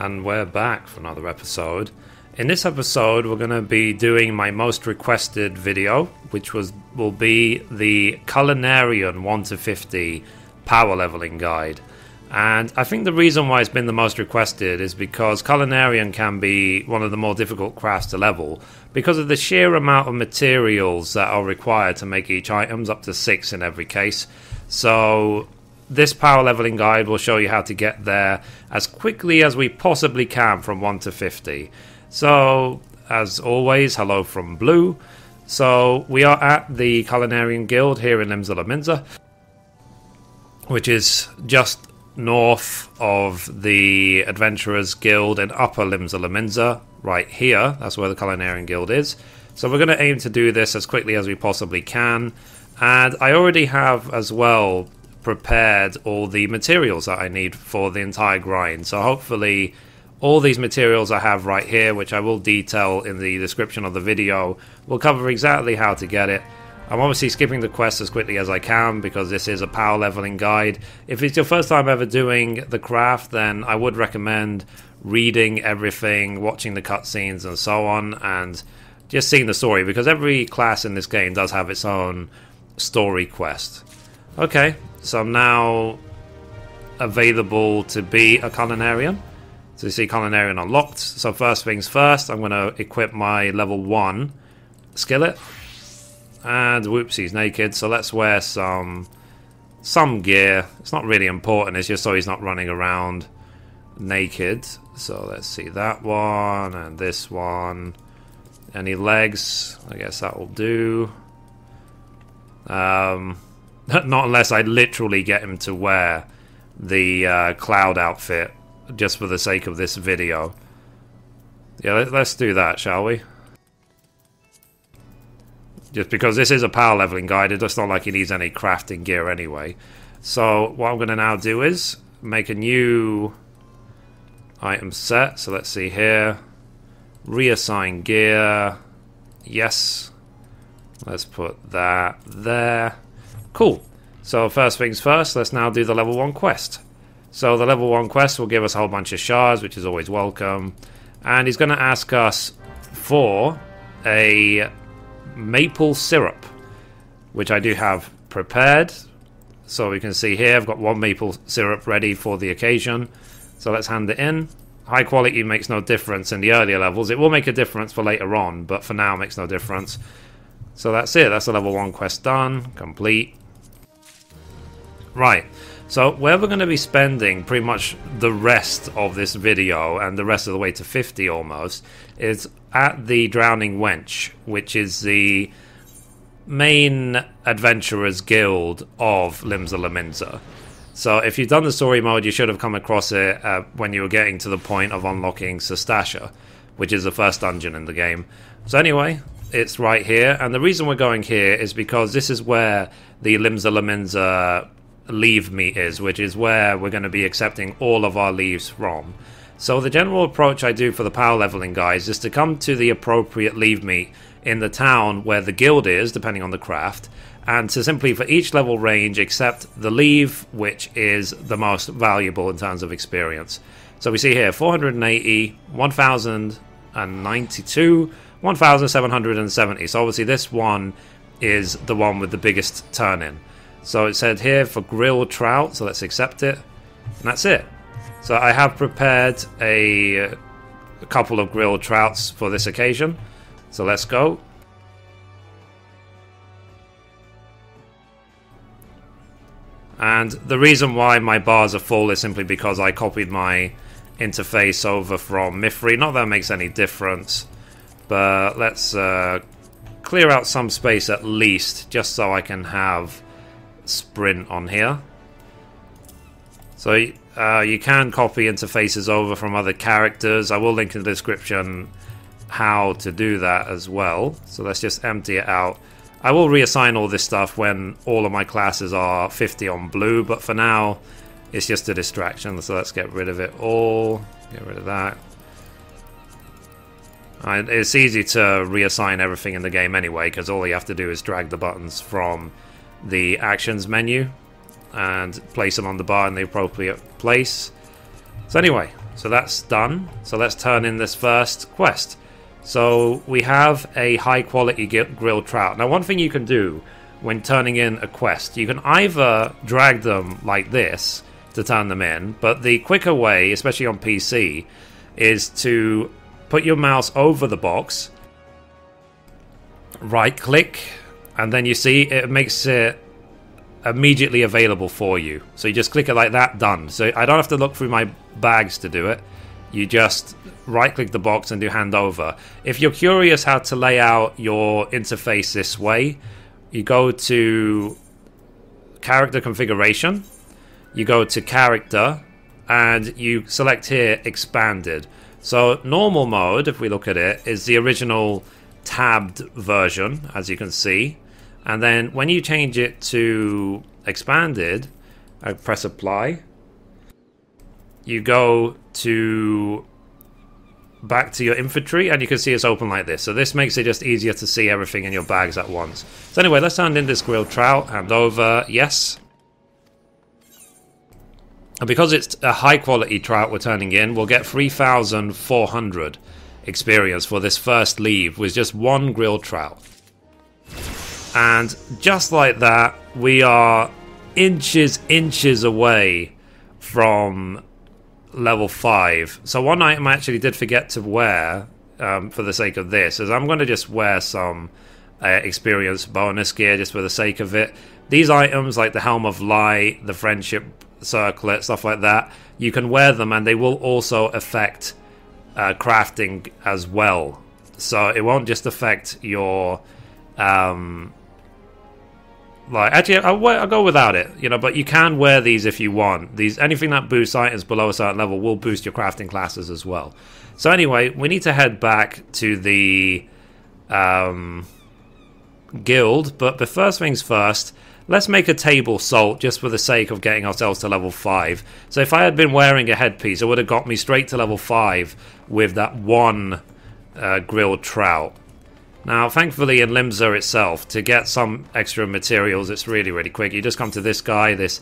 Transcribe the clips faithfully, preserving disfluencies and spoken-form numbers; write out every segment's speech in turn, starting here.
and we're back for another episode. In this episode we're going to be doing my most requested video, which was will be the Culinarian one to fifty power leveling guide. And I think the reason why it's been the most requested is because Culinarian can be one of the more difficult crafts to level because of the sheer amount of materials that are required to make each item, up to six in every case. So this power leveling guide will show you how to get there as quickly as we possibly can from one to fifty. So, as always, hello from Blue. So, we are at the Culinarian Guild here in Limsa Lominsa, which is just north of the Adventurers Guild in Upper Limsa Lominsa, right here. That's where the Culinarian Guild is. So, we're going to aim to do this as quickly as we possibly can. And I already have, as well, prepared all the materials that I need for the entire grind. So, hopefully, all these materials I have right here, which I will detail in the description of the video, will cover exactly how to get it. I'm obviously skipping the quest as quickly as I can because this is a power leveling guide. If it's your first time ever doing the craft, then I would recommend reading everything, watching the cutscenes and so on, and just seeing the story, because every class in this game does have its own story quest. Okay, so I'm now available to be a Culinarian. So you see Culinarian unlocked. So first things first, I'm going to equip my level one skillet. And whoopsies, naked. So let's wear some some gear. It's not really important. It's just so he's not running around naked. So let's see that one and this one. Any legs? I guess that will do. Um, not unless I literally get him to wear the uh, cloud outfit, just for the sake of this video. Yeah, let's do that, shall we? Just because this is a power leveling guide, it's not like he needs any crafting gear anyway. So what I'm going to now do is make a new item set. So let's see here. Reassign gear. Yes. Let's put that there. Cool. So first things first, let's now do the level one quest. So the level one quest will give us a whole bunch of shards, which is always welcome. And he's going to ask us for a maple syrup, which I do have prepared. So we can see here I've got one maple syrup ready for the occasion. So let's hand it in. High quality makes no difference in the earlier levels. It will make a difference for later on, but for now makes no difference. So that's it. That's the level one quest done. Complete. Right. So where we're going to be spending pretty much the rest of this video and the rest of the way to fifty almost is at the Drowning Wench, which is the main Adventurers Guild of Limsa Lominsa. So if you've done the story mode, you should have come across it uh, when you were getting to the point of unlocking Sastasha, which is the first dungeon in the game. So anyway, it's right here, and the reason we're going here is because this is where the Limsa Lominsa leave me is, which is where we're going to be accepting all of our leaves from. So the general approach I do for the power leveling guys is to come to the appropriate leave me in the town where the guild is, depending on the craft, and to simply for each level range accept the leave which is the most valuable in terms of experience. So we see here four hundred eighty, one thousand ninety-two, one thousand seven hundred seventy. So obviously this one is the one with the biggest turn in. So it said here for grilled trout, so let's accept it. And that's it. So I have prepared a, a couple of grilled trouts for this occasion. So let's go. And the reason why my bars are full is simply because I copied my interface over from Mithrie. Not that it makes any difference, but let's uh, clear out some space at least, just so I can have sprint on here. So uh, you can copy interfaces over from other characters. I will link in the description how to do that as well. So let's just empty it out. I will reassign all this stuff when all of my classes are fifty on Blue, but for now it's just a distraction. So let's get rid of it all. Get rid of that. And it's easy to reassign everything in the game anyway, because all you have to do is drag the buttons from the actions menu and place them on the bar in the appropriate place. So anyway, So that's done. So let's turn in this first quest. So we have a high quality grilled trout. Now, one thing you can do when turning in a quest, you can either drag them like this to turn them in, but the quicker way, especially on P C, is to put your mouse over the box, right click, and then you see it makes it immediately available for you. So you just click it like that, done. So I don't have to look through my bags to do it. You just right click the box and do hand over. If you're curious how to lay out your interface this way, you go to character configuration, you go to character, and you select here expanded. So normal mode, if we look at it, is the original tabbed version, as you can see. And then when you change it to expanded, I press apply, you go to back to your inventory, and you can see it's open like this. So this makes it just easier to see everything in your bags at once. So anyway, let's hand in this grilled trout. Hand over, yes. And because it's a high quality trout we're turning in, we'll get three thousand four hundred experience for this first leave with just one grilled trout. And just like that, we are inches, inches away from level five. So one item I actually did forget to wear, um, for the sake of this, is I'm going to just wear some uh, experience bonus gear just for the sake of it. These items, like the Helm of Lie, the Friendship Circlet, stuff like that, you can wear them and they will also affect uh, crafting as well. So it won't just affect your... Um, like actually I'll, I'll go without it, you know, but you can wear these if you want. These, anything that boosts items below a certain level will boost your crafting classes as well. So anyway, we need to head back to the um, guild, but the first things first, let's make a table salt just for the sake of getting ourselves to level five. So if I had been wearing a headpiece, it would have got me straight to level five with that one uh, grilled trout. Now, thankfully, in Limsa itself, to get some extra materials, it's really, really quick. You just come to this guy, this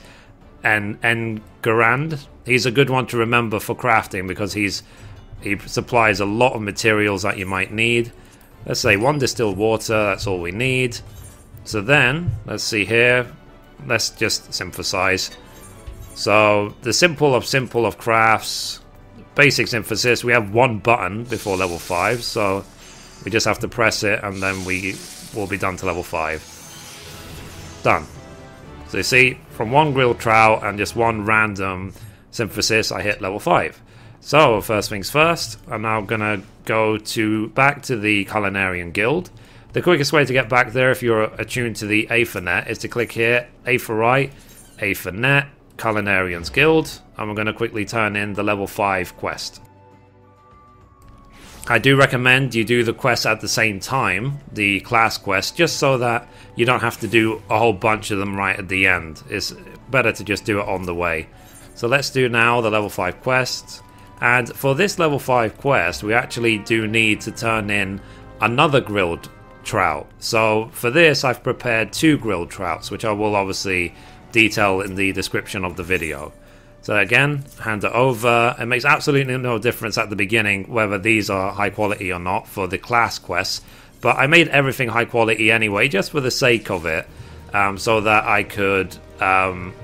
N N Gurand. He's a good one to remember for crafting because he's he supplies a lot of materials that you might need. Let's say one distilled water, that's all we need. So then, let's see here. Let's just synthesize. So, the simple of simple of crafts, basic synthesis. We have one button before level five, so... we just have to press it, and then we will be done to level five. Done. So you see, from one grilled trout and just one random synthesis, I hit level five. So, first things first, I'm now going to go to back to the Culinarian Guild. The quickest way to get back there, if you're attuned to the Aether Net, is to click here, Aetheryte, Aether Net, Culinarian's Guild, and we're going to quickly turn in the level five quest. I do recommend you do the quest at the same time, the class quest, just so that you don't have to do a whole bunch of them right at the end. It's better to just do it on the way. So let's do now the level five quest. And for this level five quest, we actually do need to turn in another grilled trout. So for this, I've prepared two grilled trouts, which I will obviously detail in the description of the video. So again, hand it over. It makes absolutely no difference at the beginning whether these are high quality or not for the class quests, but I made everything high quality anyway, just for the sake of it, um, so that I could, um,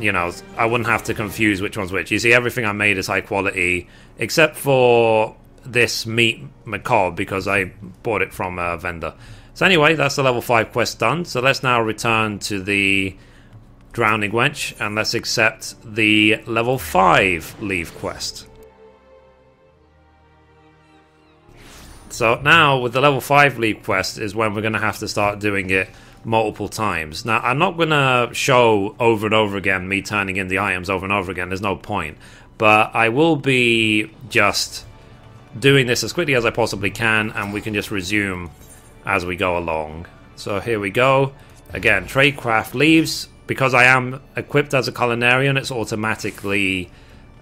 you know, I wouldn't have to confuse which one's which. You see, everything I made is high quality, except for this Meat Miq'abob, because I bought it from a vendor. So anyway, that's the level five quest done. So let's now return to the Drowning Wench, and let's accept the level five leave quest. So now with the level five leave quest is when we're going to have to start doing it multiple times. Now, I'm not going to show over and over again me turning in the items over and over again, there's no point, but I will be just doing this as quickly as I possibly can, and we can just resume as we go along. So here we go again, tradecraft leaves. Because I am equipped as a Culinarian, it's automatically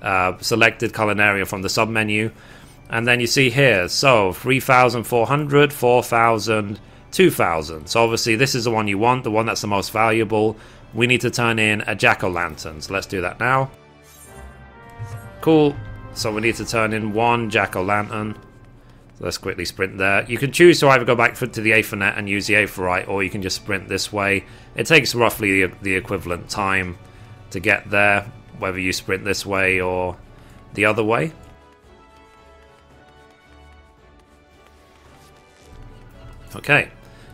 uh, selected Culinarian from the submenu. And then you see here, so three thousand four hundred, four thousand, two thousand. So obviously this is the one you want, the one that's the most valuable. We need to turn in a Jack-O-Lantern, so let's do that now. Cool. So we need to turn in one Jack-O-Lantern. So let's quickly sprint there. You can choose to either go back to the Aether Net and use the Aetheryte, or you can just sprint this way. It takes roughly the, the equivalent time to get there, whether you sprint this way or the other way. Okay,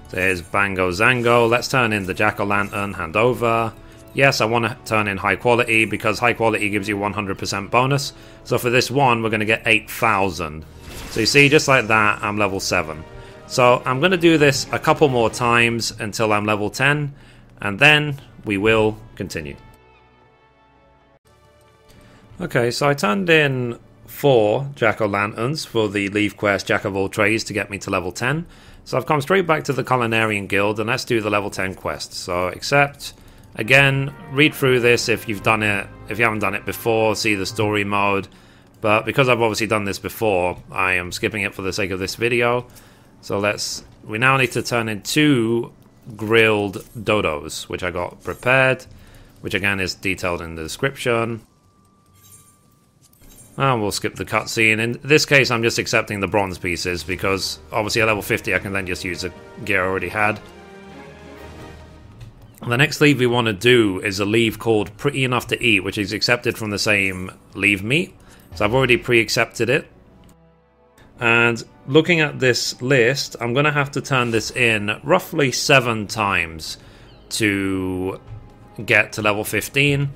so here's Bango Zango. Let's turn in the Jack-O-Lantern, hand over. Yes, I want to turn in high quality because high quality gives you one hundred percent bonus. So for this one, we're going to get eight thousand. So you see, just like that, I'm level seven. So I'm going to do this a couple more times until I'm level ten, and then we will continue. Okay, so I turned in four Jack-O-Lanterns for the Leave Quest Jack of All Trays to get me to level ten. So I've come straight back to the Culinarian Guild, and let's do the level ten quest. So accept. Again, read through this if you've done it. If you haven't done it before, see the story mode. But because I've obviously done this before, I am skipping it for the sake of this video. So let's. We now need to turn in two grilled dodos, which I got prepared, which again is detailed in the description. And we'll skip the cutscene. In this case, I'm just accepting the bronze pieces because obviously at level fifty, I can then just use the gear I already had. The next leave we want to do is a leave called Pretty Enough to Eat, which is accepted from the same leave meet. So I've already pre-accepted it. And looking at this list, I'm going to have to turn this in roughly seven times to get to level fifteen.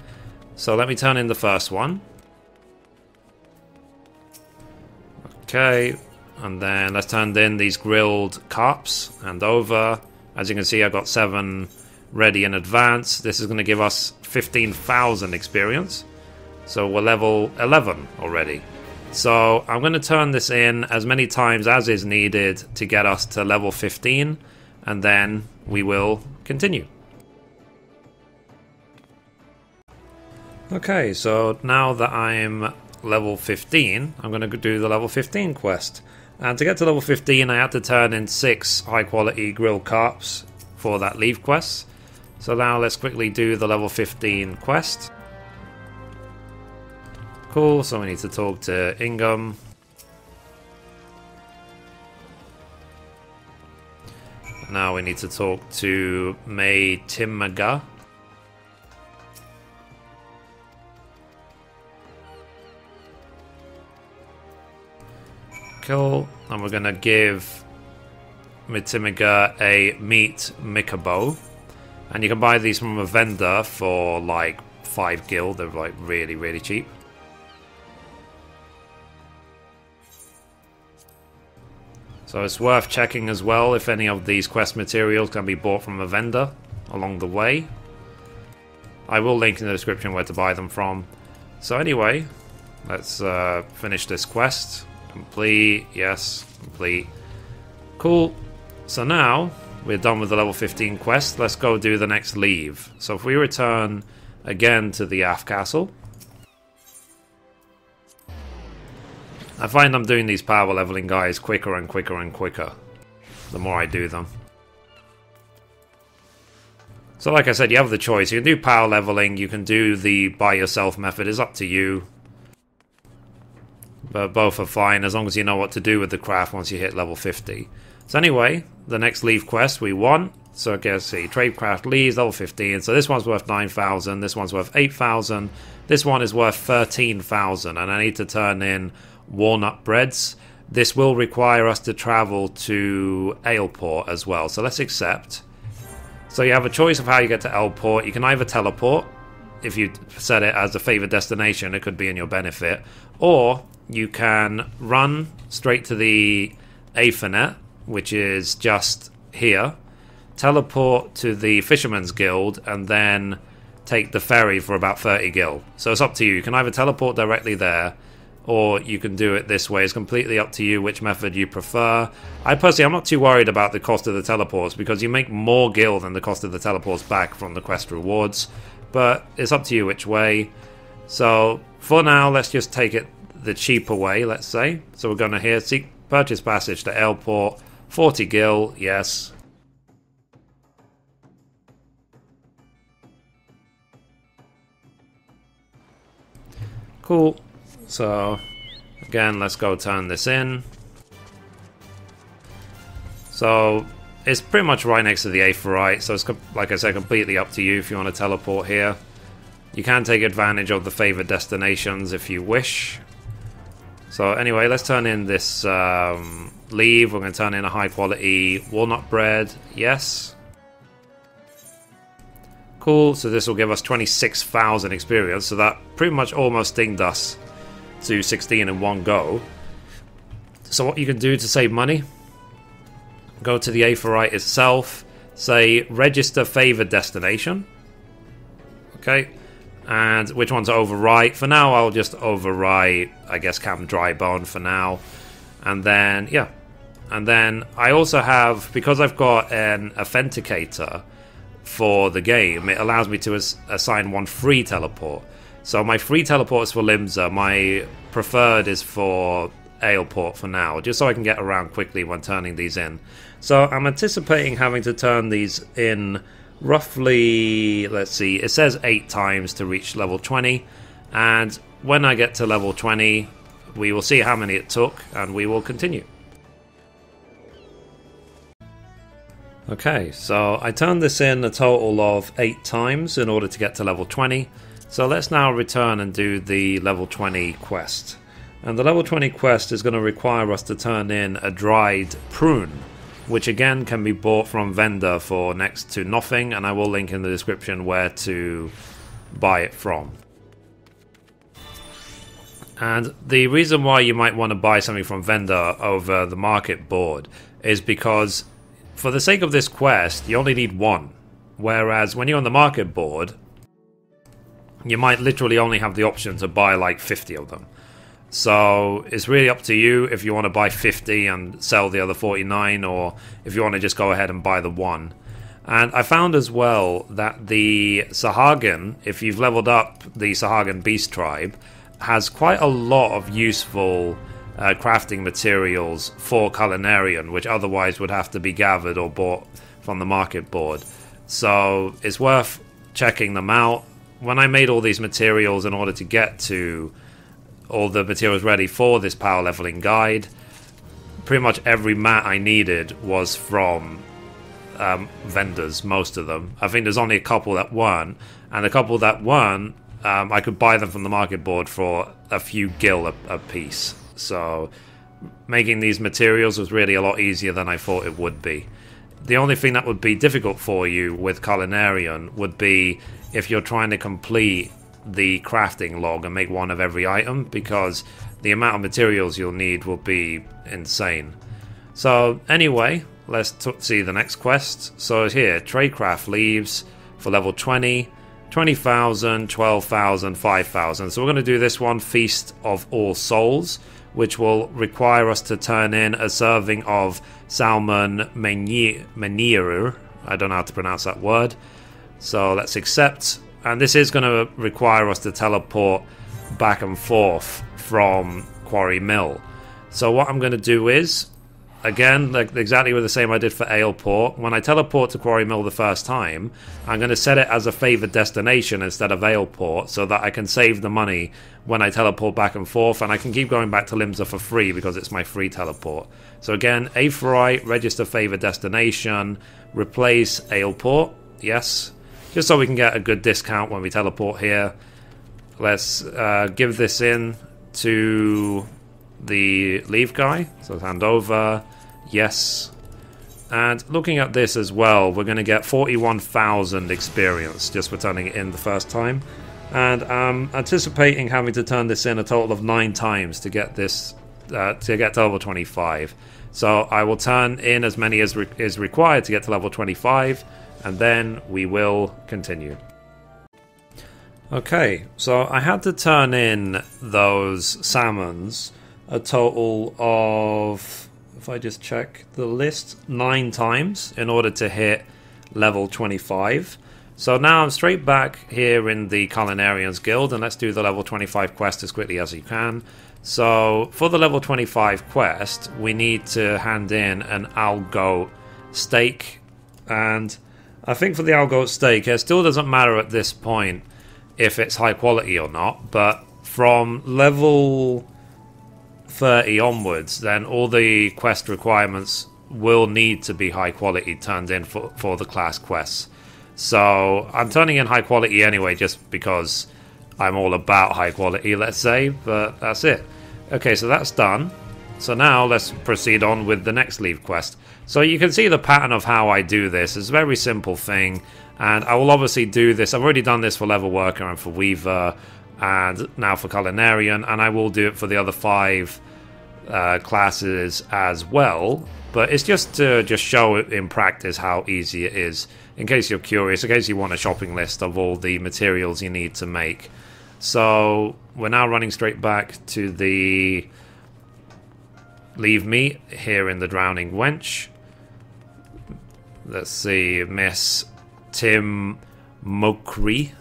So let me turn in the first one. Okay, and then let's turn in these grilled carps and over. As you can see, I've got seven ready in advance. This is going to give us fifteen thousand experience. So we're level eleven already. So I'm going to turn this in as many times as is needed to get us to level fifteen, and then we will continue. Okay, so now that I'm level fifteen, I'm going to do the level fifteen quest. And to get to level fifteen, I had to turn in six high quality grilled carps for that leave quest. So now let's quickly do the level fifteen quest. Cool, so we need to talk to Ingham. Now we need to talk to Meitimaga. Cool, and we're gonna give Meitimaga a Meat Miq'abob, and you can buy these from a vendor for like five gil. They're like really, really cheap. So it's worth checking as well if any of these quest materials can be bought from a vendor along the way. I will link in the description where to buy them from. So anyway, let's uh, finish this quest. Complete, yes, complete. Cool, so now we're done with the level fifteen quest. Let's go do the next leave. So if we return again to the A F Castle, I find I'm doing these power leveling guys quicker and quicker and quicker the more I do them. So like I said, you have the choice. You can do power leveling, you can do the by yourself method, it's up to you. But both are fine as long as you know what to do with the craft once you hit level fifty. So anyway, the next leave quest we want. So I guess see, trade craft leaves, level fifteen. So this one's worth nine thousand, this one's worth eight thousand, this one is worth thirteen thousand, and I need to turn in walnut breads. This will require us to travel to Aleport as well, so let's accept. So you have a choice of how you get to Aleport. You can either teleport, if you set it as a favored destination, it could be in your benefit, or you can run straight to the Aether Net, which is just here, teleport to the Fisherman's Guild, and then take the ferry for about thirty gil. So it's up to you. You can either teleport directly there, or you can do it this way. It's completely up to you which method you prefer. I personally, I'm not too worried about the cost of the teleports because you make more gil than the cost of the teleports back from the quest rewards. But it's up to you which way. So for now, let's just take it the cheaper way, let's say. So we're going to here, seek purchase passage to Aleport, forty gil, yes. Cool. So again, let's go turn this in. So it's pretty much right next to the Aetheryte, so it's, like I said, completely up to you if you want to teleport here. You can take advantage of the favored destinations if you wish. So anyway, let's turn in this um, leave. We're going to turn in a high quality walnut bread. Yes. Cool. So this will give us twenty-six thousand experience. So that pretty much almost dinged us to sixteen in one go. So what you can do to save money, go to the Aetheryte itself, say register favored destination. Okay. And which one to overwrite? For now, I'll just overwrite, I guess, Camp Dragonhead for now. And then, yeah. And then I also have, because I've got an authenticator for the game, it allows me to as assign one free teleport. So my free teleport is for Limsa. My preferred is for Aleport for now, just so I can get around quickly when turning these in. So I'm anticipating having to turn these in roughly, let's see, it says eight times to reach level twenty, and when I get to level twenty we will see how many it took and we will continue. Okay, so I turned this in a total of eight times in order to get to level twenty, so let's now return and do the level twenty quest. And the level twenty quest is going to require us to turn in a dried prune, which again can be bought from vendor for next to nothing, and I will link in the description where to buy it from. And the reason why you might want to buy something from vendor over the market board is because for the sake of this quest you only need one, whereas when you're on the market board you might literally only have the option to buy like fifty of them. So it's really up to you if you want to buy fifty and sell the other forty-nine, or if you want to just go ahead and buy the one. And I found as well that the Sahagin, if you've leveled up the Sahagin Beast Tribe, has quite a lot of useful uh, crafting materials for Culinarian, which otherwise would have to be gathered or bought from the market board. So it's worth checking them out. When I made all these materials in order to get to all the materials ready for this power leveling guide, pretty much every mat I needed was from um, vendors, most of them. I think there's only a couple that weren't, and a couple that weren't, um, I could buy them from the market board for a few gil a, a piece. So making these materials was really a lot easier than I thought it would be. The only thing that would be difficult for you with Culinarian would be if you're trying to complete the crafting log and make one of every item, because the amount of materials you'll need will be insane. So anyway, let's see the next quest. So here, tradecraft leaves for level twenty, twenty thousand, twelve thousand, five thousand. So we're going to do this one, Feast of All Souls, which will require us to turn in a serving of salmon menierer. I don't know how to pronounce that word. So let's accept. And this is going to require us to teleport back and forth from Quarry Mill. So what I'm going to do is, again, like exactly the same I did for Aleport, when I teleport to Quarry Mill the first time, I'm going to set it as a favoured destination instead of Aleport, so that I can save the money when I teleport back and forth, and I can keep going back to Limsa for free because it's my free teleport. So again, Aetheryte, register favoured destination, replace Aleport, yes. Just so we can get a good discount when we teleport here. Let's uh, give this in to the leave guy. So hand over. Yes. And looking at this as well, we're going to get forty-one thousand experience just for turning it in the first time. And I'm anticipating having to turn this in a total of nine times to get this uh, to get to level twenty-five. So I will turn in as many as re is required to get to level twenty-five. And then we will continue. Okay, so I had to turn in those salmons a total of, if I just check the list, nine times in order to hit level twenty-five. So now I'm straight back here in the Culinarians Guild, and let's do the level twenty-five quest as quickly as you can. So for the level twenty-five quest, we need to hand in an algo steak, and I think for the Algoat Steak, it still doesn't matter at this point if it's high quality or not, but from level thirty onwards, then all the quest requirements will need to be high quality turned in for, for the class quests. So I'm turning in high quality anyway, just because I'm all about high quality, let's say, but that's it. Okay, so that's done. So now let's proceed on with the next leave quest. So you can see the pattern of how I do this. It's a very simple thing, and I will obviously do this. I've already done this for Level Worker and for Weaver, and now for Culinarian, and I will do it for the other five uh, classes as well. But it's just to just show in practice how easy it is, in case you're curious, in case you want a shopping list of all the materials you need to make. So we're now running straight back to the leave meat here in the Drowning Wench. Let's see, Miss Tim Mokri.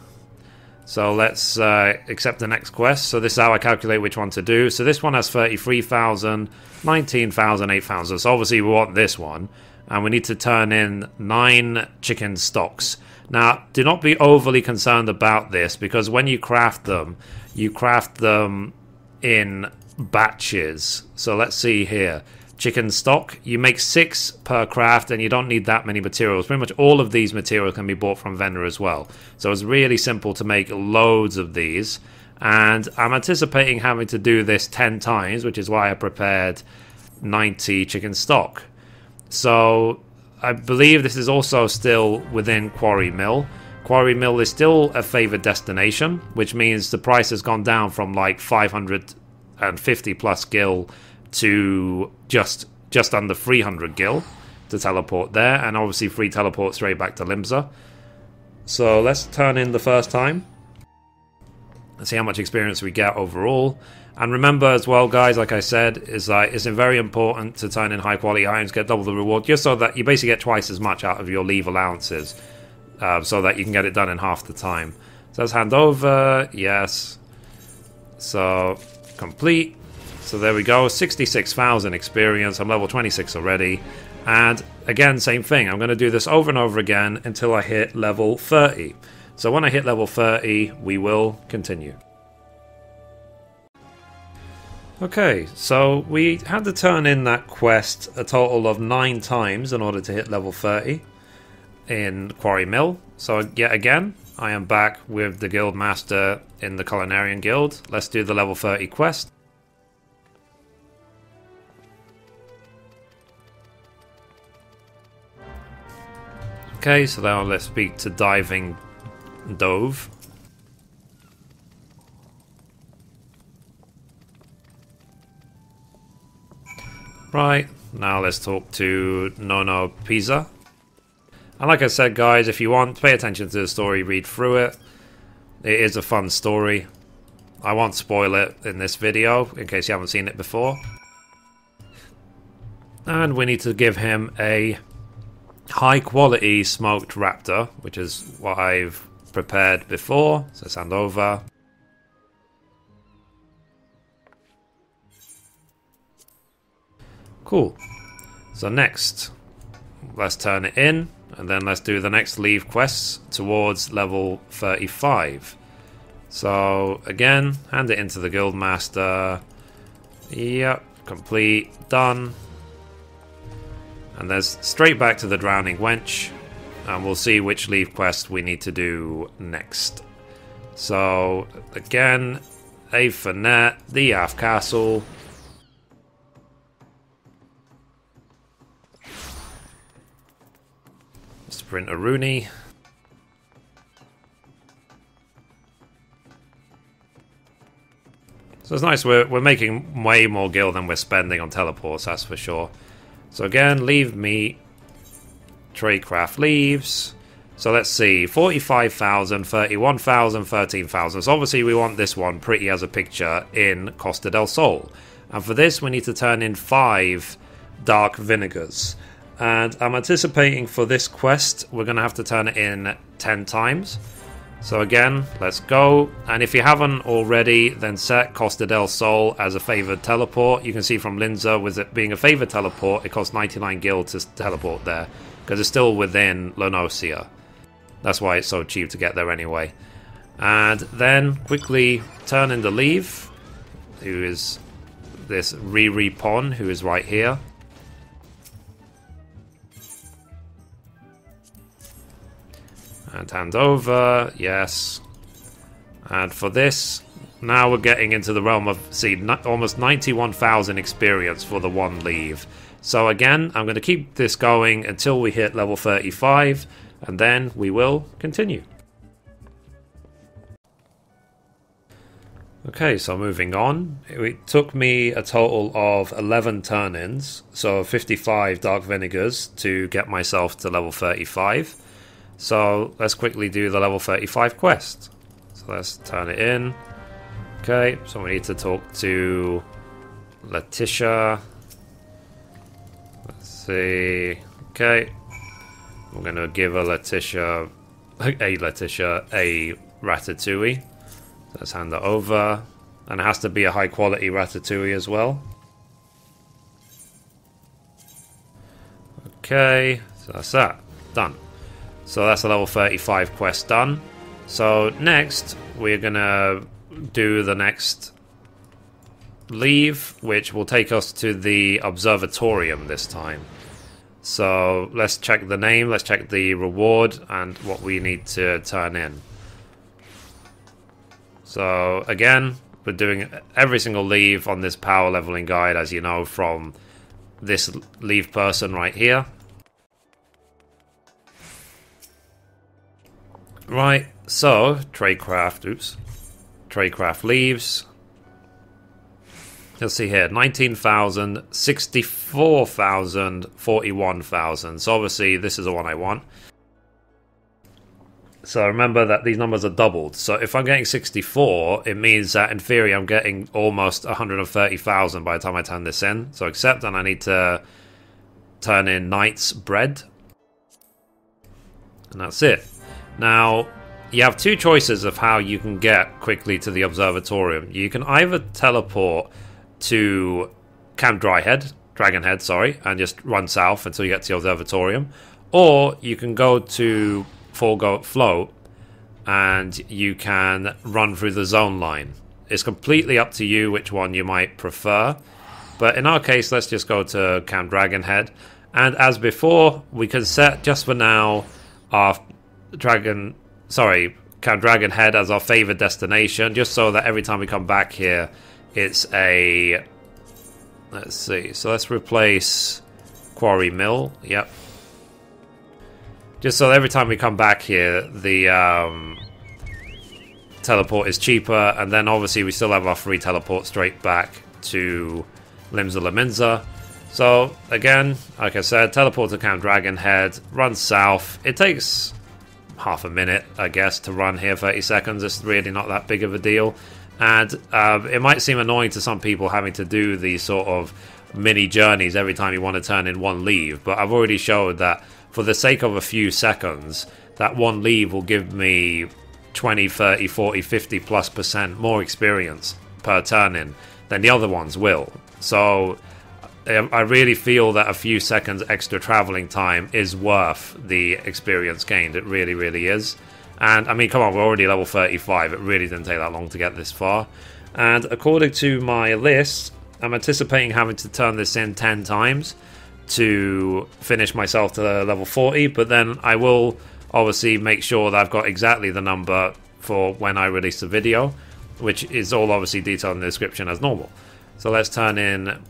So let's uh, accept the next quest. So this is how I calculate which one to do. So this one has thirty-three thousand, nineteen thousand, eight thousand. So obviously we want this one, and we need to turn in nine chicken stocks. Now, do not be overly concerned about this, because when you craft them, you craft them in batches. So let's see here. Chicken stock, you make six per craft, and you don't need that many materials. Pretty much all of these materials can be bought from vendor as well. So it's really simple to make loads of these. And I'm anticipating having to do this ten times, which is why I prepared ninety chicken stock. So I believe this is also still within Quarry Mill. Quarry Mill is still a favoured destination, which means the price has gone down from like five hundred fifty plus gil to just just under three hundred gil to teleport there, and obviously free teleport straight back to Limsa. So let's turn in the first time. Let's see how much experience we get overall. And remember as well, guys, like I said, is that it's very important to turn in high quality items, get double the reward, just so that you basically get twice as much out of your leave allowances, uh, so that you can get it done in half the time. So let's hand over. Yes. So complete. So there we go. sixty-six thousand experience. I'm level twenty-six already. And again, same thing. I'm going to do this over and over again until I hit level thirty. So when I hit level thirty, we will continue. Okay, so we had to turn in that quest a total of nine times in order to hit level thirty in Quarry Mill. So yet again, I am back with the Guild Master in the Culinarian Guild. Let's do the level thirty quest. Okay, so now let's speak to Diving Dove. Right, now let's talk to Nono Pisa. And like I said, guys, if you want, pay attention to the story, read through it. It is a fun story. I won't spoil it in this video, in case you haven't seen it before. And we need to give him a high-quality smoked raptor, which is what I've prepared before, so let's hand over. Cool. So next, let's turn it in, and then let's do the next leave quests towards level thirty-five. So again, hand it into the Guild Master. Yep, complete, done. And there's straight back to the Drowning Wench, and we'll see which leave quest we need to do next. So again, Aether Net, the A F Castle. Printer Rooney. So it's nice, we're, we're making way more gil than we're spending on teleports, that's for sure. So again, leave meat, tradecraft leaves. So let's see, forty-five thousand, thirty-one thousand, thirteen thousand. So obviously we want this one, Pretty as a Picture, in Costa del Sol. And for this we need to turn in five dark vinegars. And I'm anticipating for this quest, we're going to have to turn it in ten times. So again, let's go. And if you haven't already, then set Costa del Sol as a favoured teleport. You can see from Limsa, with it being a favoured teleport, it costs ninety-nine gil to teleport there, because it's still within Lenosia. That's why it's so cheap to get there anyway. And then quickly turn in the leave, who is this Riri Pon, who is right here. And hand over, yes. And for this, now we're getting into the realm of, see, almost ninety-one thousand experience for the one leave. So again, I'm going to keep this going until we hit level thirty-five, and then we will continue. Okay, so moving on. It took me a total of eleven turn-ins, so fifty-five Dark Vinegars to get myself to level thirty-five. So let's quickly do the level thirty-five quest. So let's turn it in. Okay, so we need to talk to Letitia. Let's see. Okay, we're going to give a Letitia, a Letitia, a Ratatouille. Let's hand that over. And it has to be a high quality Ratatouille as well. Okay, so that's that. Done. So that's the level thirty-five quest done. So next, we're gonna do the next leave, which will take us to the observatorium this time. So let's check the name, let's check the reward, and what we need to turn in. So again, we're doing every single leave on this power leveling guide, as you know, from this leave person right here. Right, so tradecraft, oops, tradecraft leaves. You'll see here nineteen thousand, sixty-four thousand, forty-one thousand. So obviously this is the one I want. So remember that these numbers are doubled. So if I'm getting sixty-four, it means that in theory I'm getting almost one hundred thirty thousand by the time I turn this in. So accept, and I need to turn in Knight's Bread. And that's it. Now, you have two choices of how you can get quickly to the observatorium. You can either teleport to Camp Dragonhead, Dragonhead, sorry, and just run south until you get to the observatorium, or you can go to Forgo Float, and you can run through the zone line. It's completely up to you which one you might prefer, but in our case, let's just go to Camp Dragonhead. And as before, we can set just for now our Dragon, sorry, Camp Dragonhead as our favorite destination, just so that every time we come back here, it's a. Let's see. So let's replace Quarry Mill. Yep. Just so that every time we come back here, the um, teleport is cheaper, and then obviously we still have our free teleport straight back to Limsa Lominsa. So again, like I said, teleport to Camp Dragonhead, run south. It takes half a minute, I guess, to run here, thirty seconds. It's really not that big of a deal. And uh, it might seem annoying to some people having to do these sort of mini journeys every time you want to turn in one leave, but I've already showed that for the sake of a few seconds, that one leave will give me twenty, thirty, forty, fifty plus percent more experience per turn in than the other ones will. So I really feel that a few seconds extra traveling time is worth the experience gained. It really, really is. And I mean, come on, we're already level thirty-five. It really didn't take that long to get this far. And according to my list, I'm anticipating having to turn this in ten times to finish myself to level forty, but then I will obviously make sure that I've got exactly the number for when I release the video, which is all obviously detailed in the description as normal. So let's turn in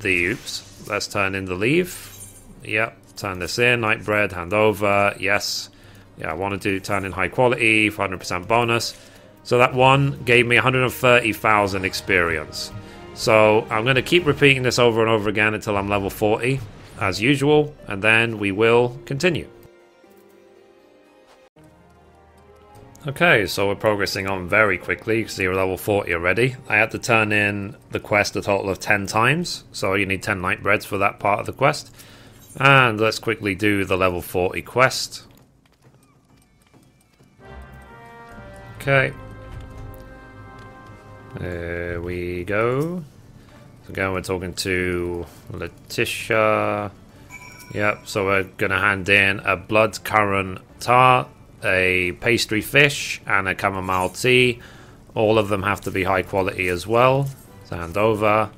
the oops, let's turn in the leave. Yep, turn this in, Night Bread, hand over, yes. Yeah, I want to do turn in high quality, five hundred percent bonus. So that one gave me one hundred thirty thousand experience. So I'm going to keep repeating this over and over again until I'm level forty, as usual, and then we will continue. Okay, so we're progressing on very quickly. You can see we're level forty already. I had to turn in the quest a total of ten times, so you need ten Night Breads for that part of the quest. And let's quickly do the level forty quest. Okay. There we go. So again, we're talking to Letitia. Yep, so we're gonna hand in a blood currant tart, a pastry fish, and a chamomile tea. All of them have to be high quality as well. So hand over.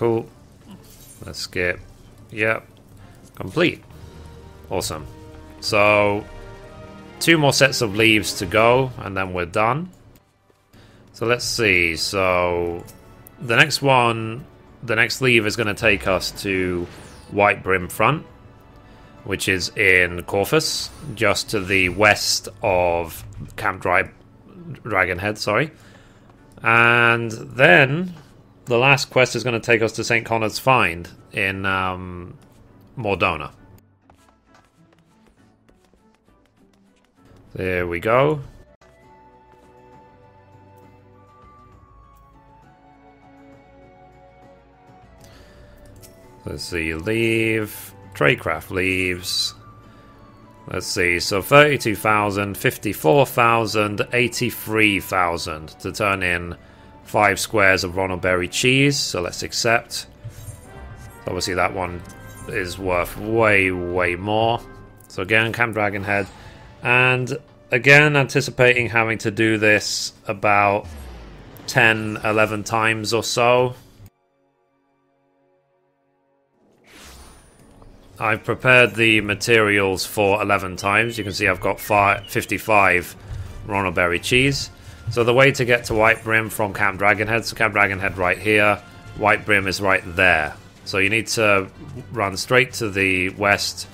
Cool. Let's skip. Yep. Complete. Awesome. So, two more sets of leaves to go, and then we're done. So let's see. So, the next one, the next leave is going to take us to White Brim Front, which is in Corfus, just to the west of Camp Dry Dragonhead, sorry. And then the last quest is going to take us to Saint Connor's Find in um, Mordona. There we go. Let's see, leave. Tradecraft leaves. Let's see, so thirty-two thousand, fifty-four thousand, eighty-three thousand to turn in five squares of Ronalberry cheese, so let's accept. Obviously that one is worth way, way more. So again, Camp Dragonhead. And again, anticipating having to do this about ten, eleven times or so. I've prepared the materials for eleven times. You can see I've got fifty-five Ronalberry cheese. So the way to get to White Brim from Camp Dragonhead, so Camp Dragonhead right here, White Brim is right there. So you need to run straight to the west,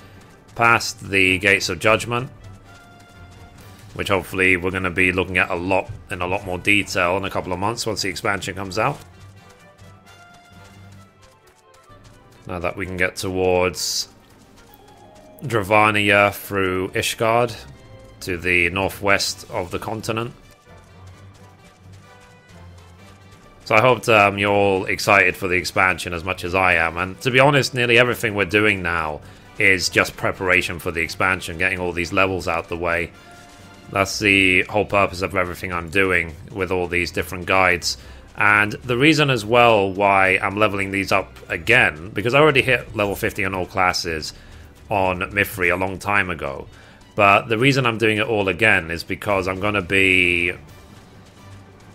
past the Gates of Judgment, which hopefully we're going to be looking at a lot in a lot more detail in a couple of months once the expansion comes out. Now that we can get towards Dravania through Ishgard to the northwest of the continent. So I hope um, you're all excited for the expansion as much as I am, and to be honest, nearly everything we're doing now is just preparation for the expansion, getting all these levels out the way. That's the whole purpose of everything I'm doing with all these different guides. And the reason as well why I'm leveling these up again, because I already hit level fifty on all classes on Mithrie a long time ago. But the reason I'm doing it all again is because I'm going to be...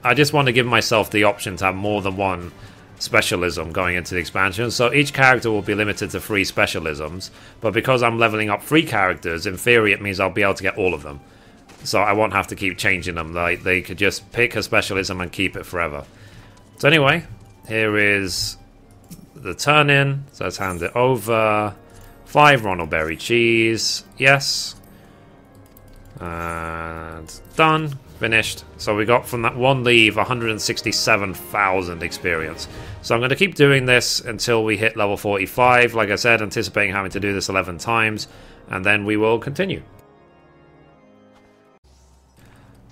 I just want to give myself the option to have more than one specialism going into the expansion. So each character will be limited to three specialisms. But because I'm leveling up three characters, in theory it means I'll be able to get all of them. So I won't have to keep changing them. Like, they could just pick a specialism and keep it forever. So anyway, here is the turn in, so let's hand it over. Five Ronalberry cheese, yes. And done, finished. So we got from that one leave one hundred sixty-seven thousand experience. So I'm going to keep doing this until we hit level forty-five. Like I said, anticipating having to do this eleven times, and then we will continue.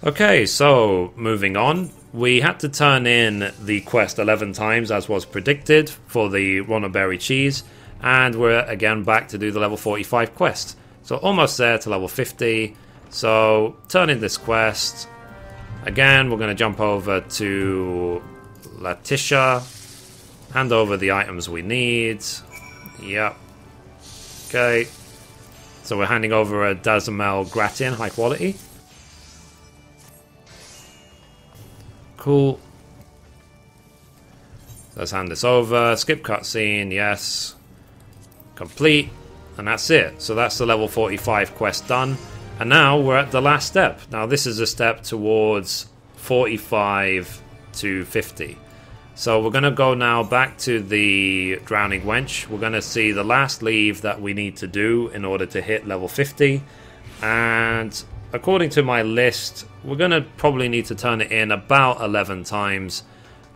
Okay, so moving on. We had to turn in the quest eleven times as was predicted for the Ronalberry cheese, and we're again back to do the level forty-five quest. So almost there to level fifty, so turn in this quest. Again, we're going to jump over to Letitia, hand over the items we need. Yep. Okay, so we're handing over a Dazamel Gratin, high quality. Cool. Let's hand this over. Skip cutscene, yes. Complete. And that's it. So that's the level forty-five quest done. And now we're at the last step. Now this is a step towards forty-five to fifty. So we're going to go now back to the Drowning Wench. We're going to see the last leave that we need to do in order to hit level fifty. And... according to my list, we're going to probably need to turn it in about eleven times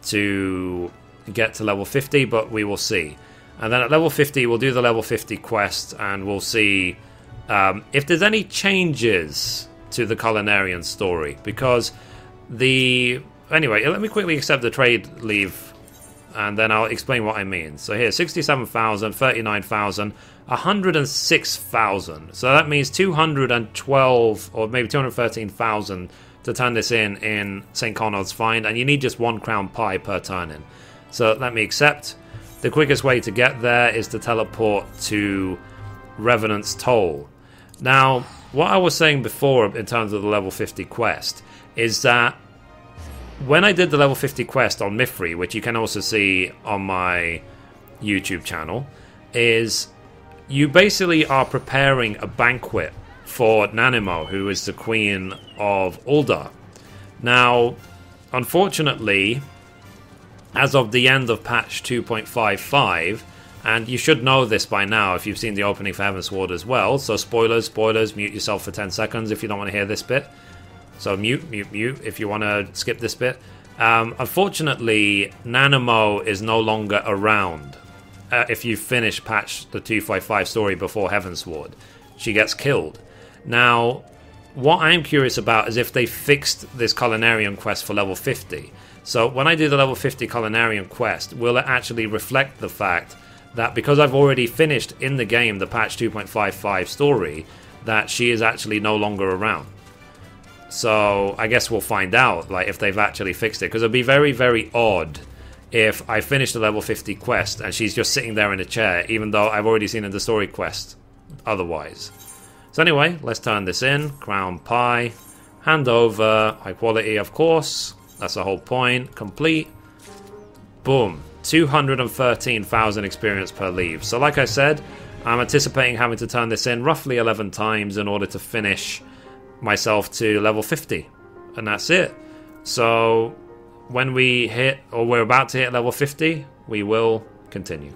to get to level fifty, but we will see. And then at level fifty, we'll do the level fifty quest, and we'll see um, if there's any changes to the Culinarian story. Because the... anyway, let me quickly accept the trade leave, and then I'll explain what I mean. So here, sixty-seven thousand, thirty-nine thousand, one hundred six thousand. So that means two hundred twelve or maybe two hundred thirteen thousand to turn this in in Saint Connor's Find, and you need just one crown pie per turn in. So let me accept. The quickest way to get there is to teleport to Revenant's Toll. Now, what I was saying before in terms of the level fifty quest is that when I did the level fifty quest on Mithrie, which you can also see on my YouTube channel is you basically are preparing a banquet for Nanamo, who is the queen of Uldar. Now, unfortunately, as of the end of patch two point five five, and you should know this by now if you've seen the opening for Heavensward as well, so spoilers, spoilers, mute yourself for ten seconds if you don't want to hear this bit. So mute, mute, mute if you want to skip this bit. Um, unfortunately, Nanamo is no longer around uh, if you finish patch the two fifty-five story before Heavensward. She gets killed. Now, what I'm curious about is if they fixed this Culinarian quest for level fifty. So when I do the level fifty Culinarian quest, will it actually reflect the fact that because I've already finished in the game the patch two point five five story, that she is actually no longer around? So I guess we'll find out, like, if they've actually fixed it, because it'd be very, very odd if I finish the level fifty quest and she's just sitting there in a chair, even though I've already seen in the story quest otherwise. So anyway, let's turn this in. Crown pie, hand over, high quality, of course. That's the whole point. Complete. Boom. two hundred thirteen thousand experience per leave. So like I said, I'm anticipating having to turn this in roughly eleven times in order to finish myself to level fifty, and that's it. So when we hit, or we're about to hit level fifty, we will continue.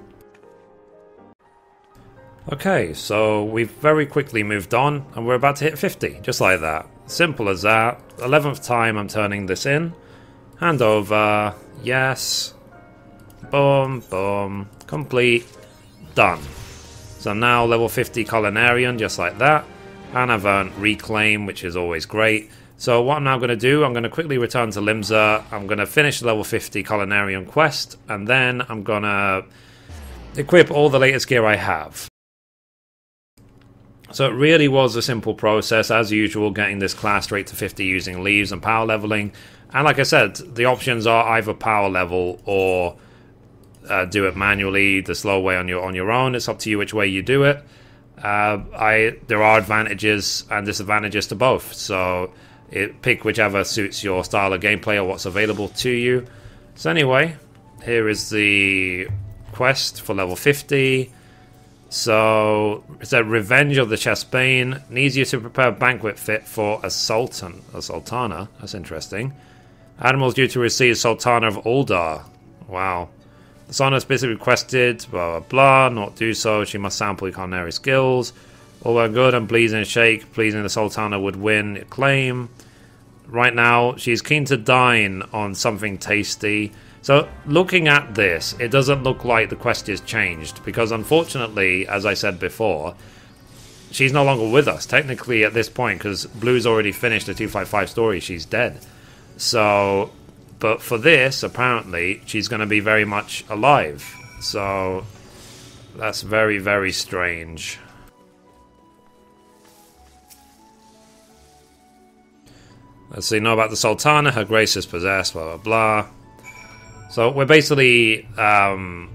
Okay, so we've very quickly moved on and we're about to hit fifty, just like that. Simple as that. eleventh time I'm turning this in. Hand over, yes, boom, boom, complete, done. So now level fifty Culinarian, just like that. And I've earned Reclaim, which is always great. So what I'm now going to do, I'm going to quickly return to Limsa. I'm going to finish the level fifty Culinarian quest, and then I'm going to equip all the latest gear I have. So it really was a simple process, as usual, getting this class straight to fifty using leaves and power leveling. And like I said, the options are either power level or uh, do it manually, the slow way on your, on your own. It's up to you which way you do it. Uh, I there are advantages and disadvantages to both, so it, pick whichever suits your style of gameplay or what's available to you. So anyway, here is the quest for level fifty. So it's a Revenge of the Chaspain. Needs you to prepare a banquet fit for a sultan, a sultana. That's interesting. Animals due to receive Sultana of Uldar. Wow. The Sona specifically requested, blah blah blah, not do so, she must sample culinary skills. All well good and pleasing shake, pleasing the Sultana would win acclaim. Right now, she's keen to dine on something tasty. So looking at this, it doesn't look like the quest is changed, because unfortunately, as I said before, she's no longer with us, technically at this point, because Blue's already finished the two fifty-five story, she's dead. So... but for this, apparently, she's going to be very much alive. So, that's very, very strange. Let's see, know about the Sultana, her grace is possessed, blah, blah, blah. So, we're basically... Um,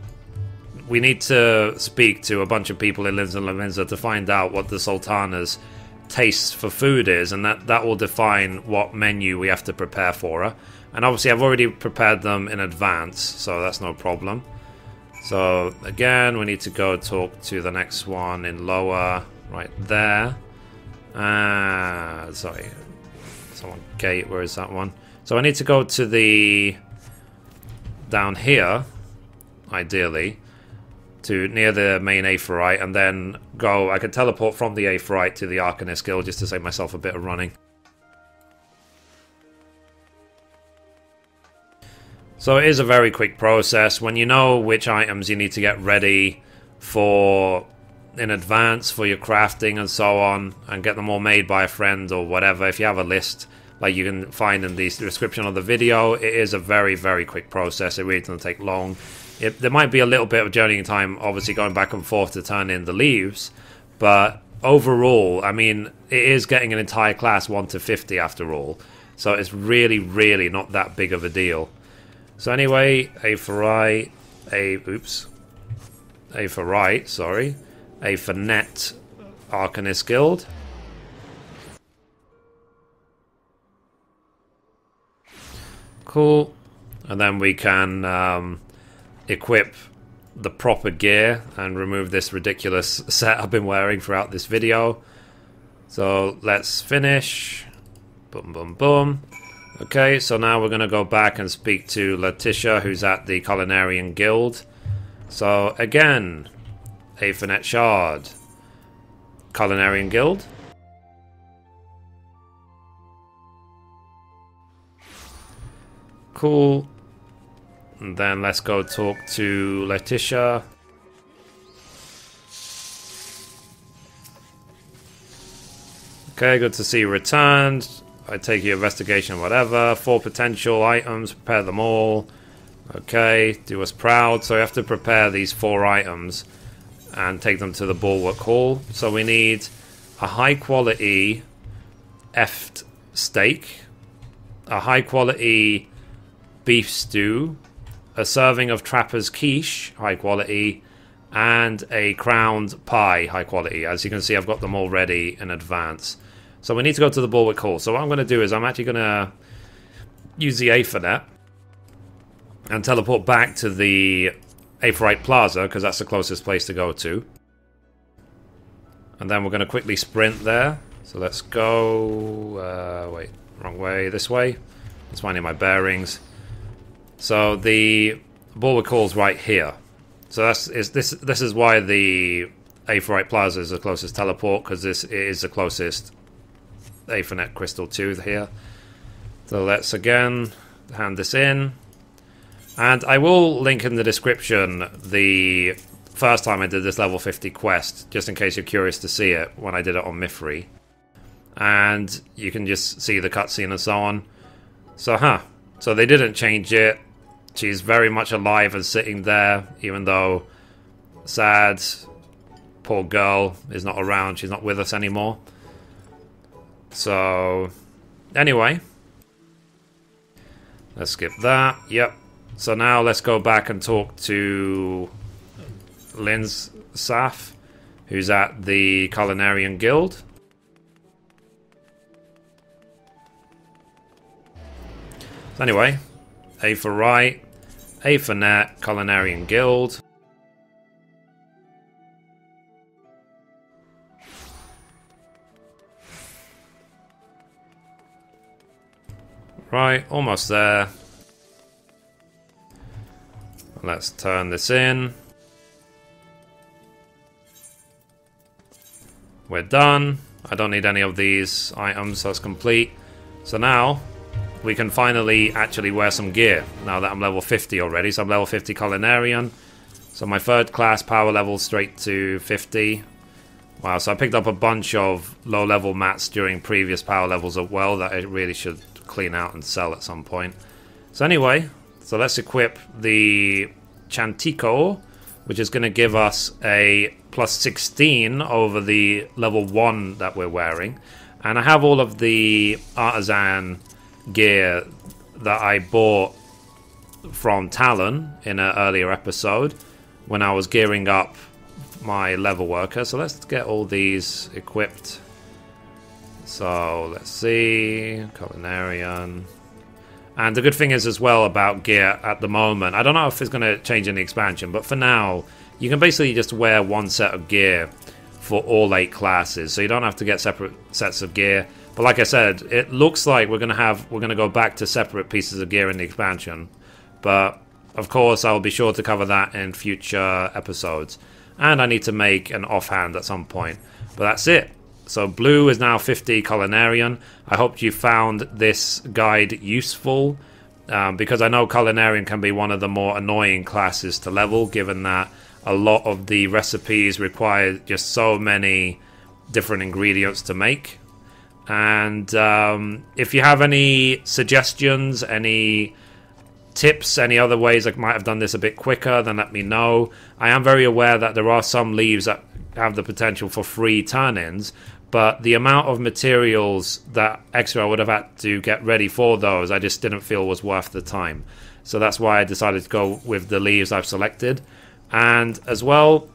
we need to speak to a bunch of people in Limsa Lominsa to find out what the Sultana's taste for food is, and that, that will define what menu we have to prepare for her. And obviously I've already prepared them in advance, so that's no problem. So again, we need to go talk to the next one in lower, right there. Uh, sorry, someone gate, where is that one? So I need to go to the, down here, ideally, to near the main Aetheryte, and then go, I can teleport from the Aetheryte to the Arcanist Guild just to save myself a bit of running. So it is a very quick process. When you know which items you need to get ready for in advance for your crafting and so on, and get them all made by a friend or whatever, if you have a list like you can find in the description of the video, it is a very, very quick process. It really doesn't take long. It, there might be a little bit of journeying time, obviously going back and forth to turn in the leaves, but overall, I mean, it is getting an entire class one to fifty after all. So it's really, really not that big of a deal. So anyway, A for right, A, oops, A for right, sorry, A for net, Arcanist Guild. Cool. And then we can um, equip the proper gear and remove this ridiculous set I've been wearing throughout this video. So let's finish. Boom, boom, boom. Okay, so now we're going to go back and speak to Letitia, who's at the Culinarian Guild. So again, Aether Net Shard, Culinarian Guild. Cool. And then let's go talk to Letitia. Okay, good to see you returned. I take your investigation, whatever. Four potential items, prepare them all. Okay, do us proud. So we have to prepare these four items and take them to the Bulwark Hall. So we need a high quality eft steak, a high quality beef stew, a serving of trapper's quiche, high quality, and a crowned pie, high quality. As you can see, I've got them all ready in advance. So we need to go to the Bulwark Hall. So what I'm going to do is I'm actually going to use the Aether Net and teleport back to the Aetheryte Plaza, because that's the closest place to go to. And then we're going to quickly sprint there. So let's go... Uh, wait, wrong way. This way. That's why I need my bearings. So the Bulwark Hall's right here. So that's is this. This is why the Aetheryte Plaza is the closest teleport, because this is the closest Aether Net crystal tooth here. So let's again hand this in, and I will link in the description the first time I did this level fifty quest, just in case you're curious to see it, when I did it on Mithrie, and you can just see the cutscene and so on. So huh, so they didn't change it. She's very much alive and sitting there, even though sad, poor girl is not around, she's not with us anymore. So, anyway, let's skip that. Yep. So now let's go back and talk to Limsa, who's at the Culinarian Guild. So anyway, A for right, A for net, Culinarian Guild. Right, almost there. Let's turn this in. We're done. I don't need any of these items, so it's complete. So now we can finally actually wear some gear, now that I'm level fifty already. So I'm level fifty Culinarian. So my third class power level straight to fifty. Wow, so I picked up a bunch of low-level mats during previous power levels as well that I really should clean out and sell at some point. So anyway, so let's equip the Chantico, which is going to give us a plus sixteen over the level one that we're wearing. And I have all of the artisan gear that I bought from Talon in an earlier episode when I was gearing up my level worker. So let's get all these equipped. So let's see, Culinarian. And the good thing is as well about gear at the moment, I don't know if it's going to change in the expansion, but for now you can basically just wear one set of gear for all eight classes, so you don't have to get separate sets of gear. But like I said, it looks like we're going to have we're going to go back to separate pieces of gear in the expansion, but of course I'll be sure to cover that in future episodes, and I need to make an offhand at some point. But that's it. So blue is now fifty Culinarian. I hope you found this guide useful, um, because I know Culinarian can be one of the more annoying classes to level, given that a lot of the recipes require just so many different ingredients to make. And um, if you have any suggestions, any tips, any other ways I might have done this a bit quicker, then let me know. I am very aware that there are some leaves that have the potential for free turn-ins, but the amount of materials that extra I would have had to get ready for those, I just didn't feel was worth the time. So that's why I decided to go with the leaves I've selected. And as well,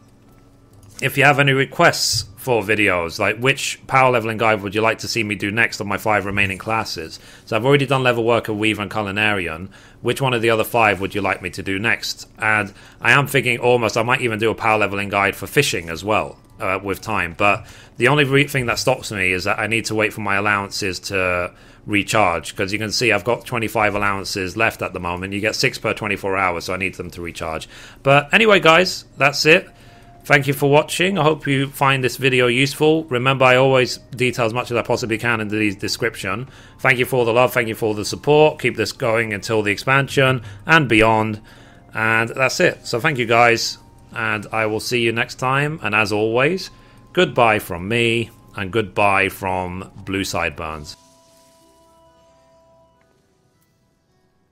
if you have any requests four videos, like which power leveling guide would you like to see me do next on my five remaining classes? So I've already done level worker, weaver and culinarian. Which one of the other five would you like me to do next? And I am thinking almost I might even do a power leveling guide for fishing as well uh, with time, but the only re thing that stops me is that I need to wait for my allowances to recharge, because you can see I've got twenty-five allowances left at the moment. You get six per twenty-four hours, so I need them to recharge. But anyway guys, that's it. Thank you for watching. I hope you find this video useful. Remember, I always detail as much as I possibly can in the description. Thank you for all the love. Thank you for all the support. Keep this going until the expansion and beyond. And that's it. So thank you guys. And I will see you next time. And as always, goodbye from me. And goodbye from Blue Sideburns.